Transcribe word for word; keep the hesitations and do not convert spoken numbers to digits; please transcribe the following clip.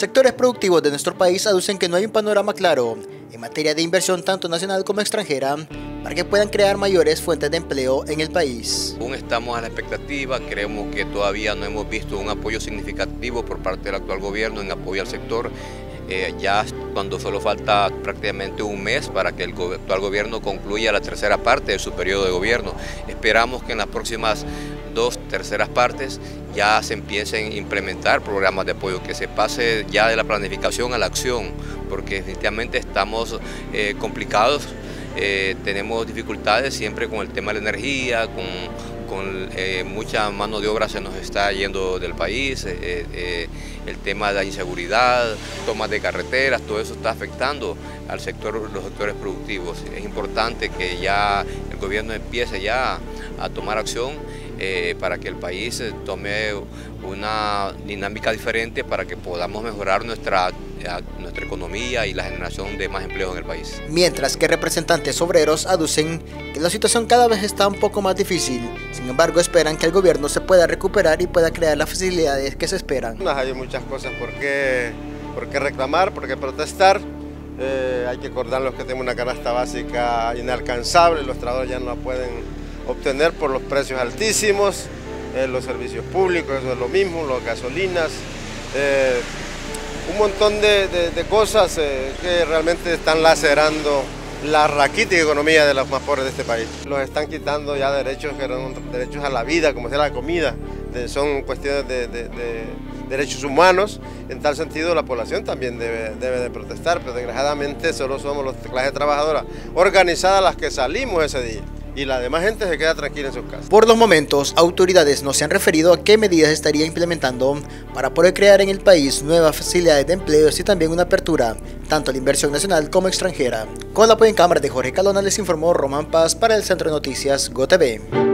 Sectores productivos de nuestro país aducen que no hay un panorama claro en materia de inversión tanto nacional como extranjera para que puedan crear mayores fuentes de empleo en el país. Aún estamos a la expectativa, creemos que todavía no hemos visto un apoyo significativo por parte del actual gobierno en apoyo al sector. Eh, ya cuando solo falta prácticamente un mes para que el go- actual gobierno concluya la tercera parte de su periodo de gobierno. Esperamos que en las próximas dos terceras partes ya se empiecen a implementar programas de apoyo, que se pase ya de la planificación a la acción, porque definitivamente estamos eh, complicados, eh, tenemos dificultades siempre con el tema de la energía, con... con eh, mucha mano de obra se nos está yendo del país, eh, eh, el tema de la inseguridad, tomas de carreteras, todo eso está afectando al sector, los sectores productivos. Es importante que ya el gobierno empiece ya a tomar acción eh, para que el país tome una dinámica diferente para que podamos mejorar nuestra, nuestra economía y la generación de más empleos en el país. Mientras que representantes obreros aducen que la situación cada vez está un poco más difícil, sin embargo esperan que el gobierno se pueda recuperar y pueda crear las facilidades que se esperan. Hay muchas cosas por qué, por qué reclamar, por qué protestar. Eh, hay que acordar los que tienen una canasta básica inalcanzable, los trabajadores ya no la pueden obtener por los precios altísimos. Eh, los servicios públicos, eso es lo mismo, las gasolinas, eh, un montón de, de, de cosas eh, que realmente están lacerando la raquítica economía de los más pobres de este país. Los están quitando ya derechos que eran derechos a la vida, como sea la comida, de, son cuestiones de, de, de derechos humanos. En tal sentido la población también debe, debe de protestar, pero desgraciadamente solo somos los clases trabajadoras organizadas las que salimos ese día. Y la demás gente se queda tranquila en sus casas. Por los momentos, autoridades no se han referido a qué medidas estaría implementando para poder crear en el país nuevas facilidades de empleos y también una apertura, tanto a la inversión nacional como extranjera. Con el apoyo en cámara de Jorge Calona, les informó Román Paz para el Centro de Noticias G O T V.